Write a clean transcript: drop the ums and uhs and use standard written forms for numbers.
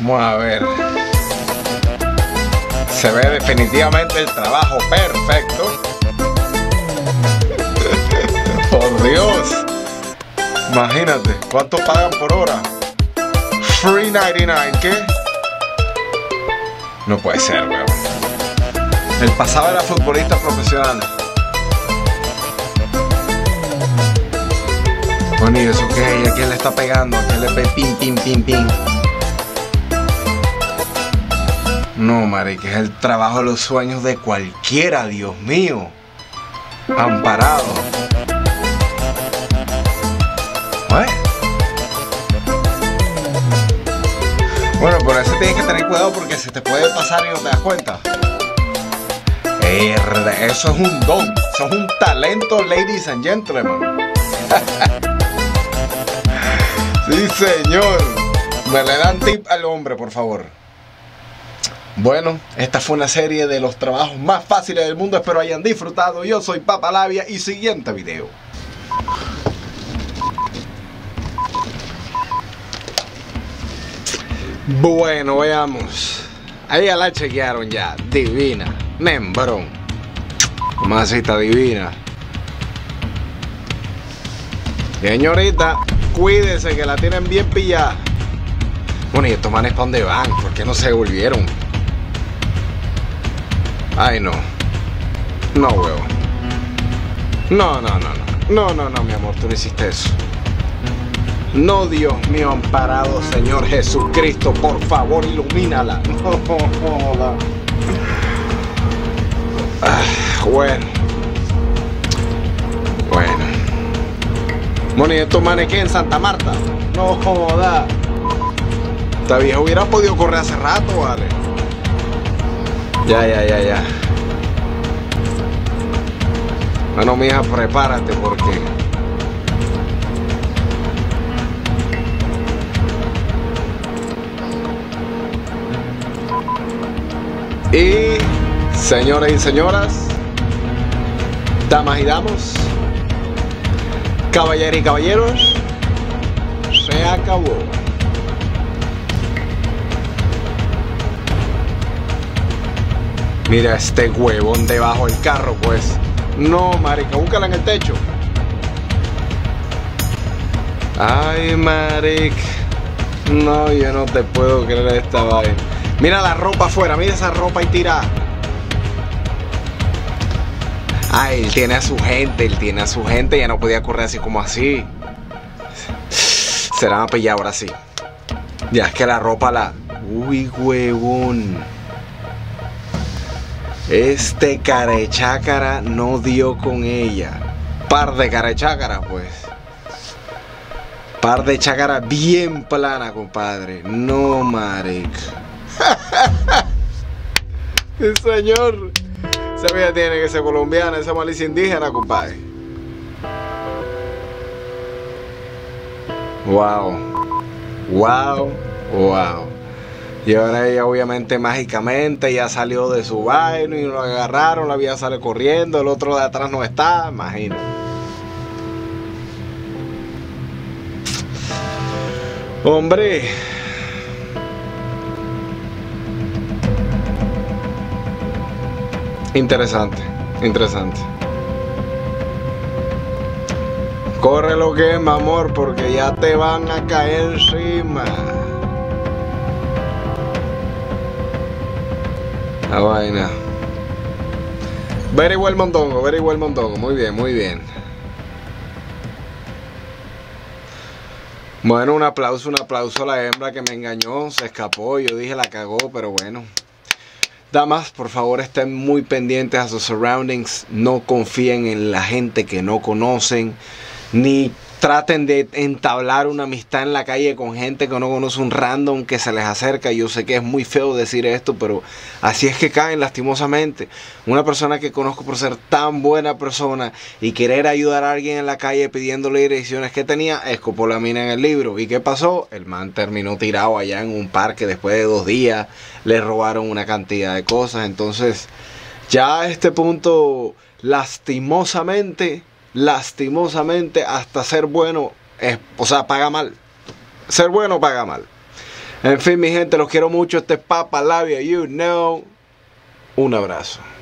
Vamos a ver. Se ve definitivamente el trabajo perfecto. Por Dios. Imagínate, ¿cuánto pagan por hora? $3.99, ¿qué? No puede ser, weón. El pasado era futbolista profesional. Bueno, ¿y eso qué? ¿A quién le está pegando? ¿A quién le pega pin, pin, pin, pin? No, marica, es el trabajo de los sueños de cualquiera, Dios mío. Amparado. Bueno, por eso tienes que tener cuidado porque se te puede pasar y no te das cuenta. Eso es un don, eso es un talento, ladies and gentlemen. Sí, señor. Me le dan tip al hombre, por favor. Bueno, esta fue una serie de los trabajos más fáciles del mundo. Espero hayan disfrutado. Yo soy Papá Labia y siguiente video. Bueno, veamos. Ahí ya la chequearon ya. Divina. Membrón. Masita divina. Señorita, cuídese que la tienen bien pillada. Bueno, y estos manes para dónde van, ¿por qué no se devolvieron? Ay, no. No, huevo. No, mi amor, tú no hiciste eso. No, Dios mío, amparado, Señor Jesucristo, por favor, ilumínala. No. Ah, bueno. Bueno, ¿y estos manes qué en Santa Marta? No joda. Esta vieja hubiera podido correr hace rato, vale. Ya. Bueno, mija, prepárate porque... Y, señores y señoras, damas y damos, caballeros y caballeros, se acabó. Mira este huevón debajo del carro, pues. No, marica, búscala en el techo. Ay, marica. No, yo no te puedo creer esta vaina. Mira la ropa afuera, mira esa ropa y tira. Ay, él tiene a su gente, ya no podía correr así como así. Se la van a pillar ahora sí. Ya es que la ropa la... Uy, huevón. Este carechácara no dio con ella. Par de carechácaras, pues. Par de chácara bien plana, compadre. No, marica. Sí, señor. Esa vida tiene que ser colombiana, esa malicia indígena, compadre. Wow. Y ahora ella obviamente mágicamente ya salió de su vaina y lo agarraron, la vida sale corriendo, el otro de atrás no está, imagino. Hombre. Interesante. Corre lo que es, mi amor, porque ya te van a caer encima. La vaina. Very well mondongo. Muy bien. Bueno, un aplauso a la hembra que me engañó, se escapó, yo dije la cagó, pero bueno. Damas, por favor, estén muy pendientes a sus surroundings. No confíen en la gente que no conocen. Ni traten de entablar una amistad en la calle con gente que no conoce, un random que se les acerca. Yo sé que es muy feo decir esto, pero así es que caen lastimosamente. Una persona que conozco por ser tan buena persona y querer ayudar a alguien en la calle pidiéndole direcciones que tenía, escopó la mina en el libro. ¿Y qué pasó? El man terminó tirado allá en un parque después de 2 días. Le robaron una cantidad de cosas. Entonces, ya a este punto, lastimosamente, hasta ser bueno, paga mal. Ser bueno paga mal. En fin, mi gente, los quiero mucho. Este es Papá Labia, you know. Un abrazo.